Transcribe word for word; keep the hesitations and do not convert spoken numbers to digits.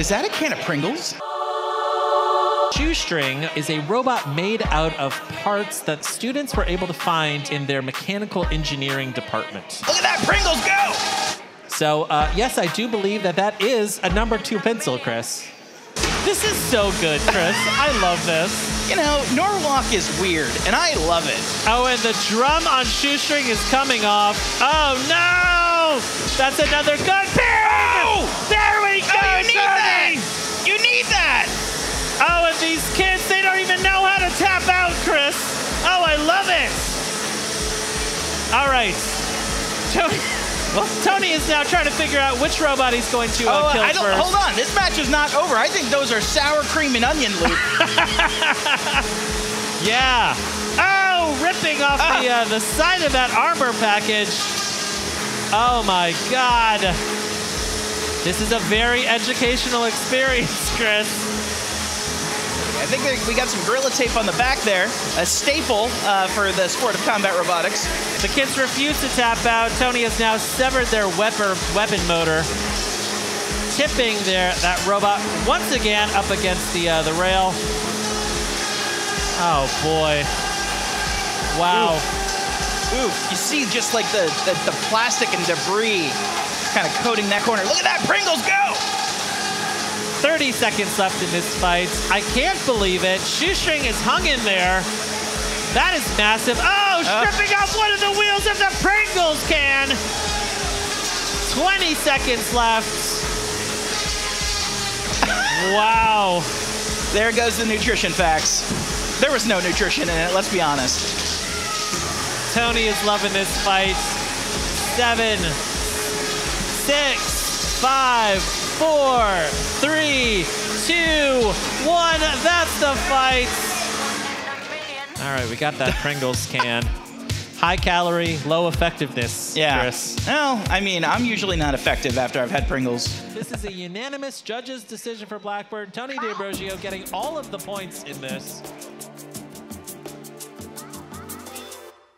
Is that a can of Pringles? Shoestring is a robot made out of parts that students were able to find in their mechanical engineering department. Look at that, Pringles go! So, uh, yes, I do believe that that is a number two pencil, Chris. This is so good, Chris. I love this. You know, Norwalk is weird, and I love it. Oh, and the drum on Shoestring is coming off. Oh, no! That's another good pairing! Oh! There we go, oh, you need that! You need that! Oh, and these kids, they don't even know how to tap out, Chris. Oh, I love it. All right. Tony, well, Tony is now trying to figure out which robot he's going to uh, oh, kill I don't, first. Hold on. This match is not over. I think those are sour cream and onion loop. Yeah. Oh, ripping off uh. the, uh, the side of that armor package. Oh, my God. This is a very educational experience, Chris. I think we got some Gorilla tape on the back there, a staple uh, for the sport of combat robotics. The kids refuse to tap out. Tony has now severed their weapon, weapon motor, tipping their, that robot once again up against the, uh, the rail. Oh, boy. Wow. Ooh, Ooh. You see just like the, the, the plastic and debris kind of coating that corner. Look at that, Pringles go! thirty seconds left in this fight. I can't believe it. Shoestring is hung in there. That is massive. Oh, uh, stripping off one of the wheels of the Pringles can. twenty seconds left. Wow. There goes the nutrition facts. There was no nutrition in it, let's be honest. Tony is loving this fight. Seven, six, five, Four, three, two, one. That's the fight. All right, we got that Pringles can. High calorie, low effectiveness, yeah. Chris. Well, I mean, I'm usually not effective after I've had Pringles. This is a unanimous judge's decision for Blackbird. Tony D'Ambrosio getting all of the points in this.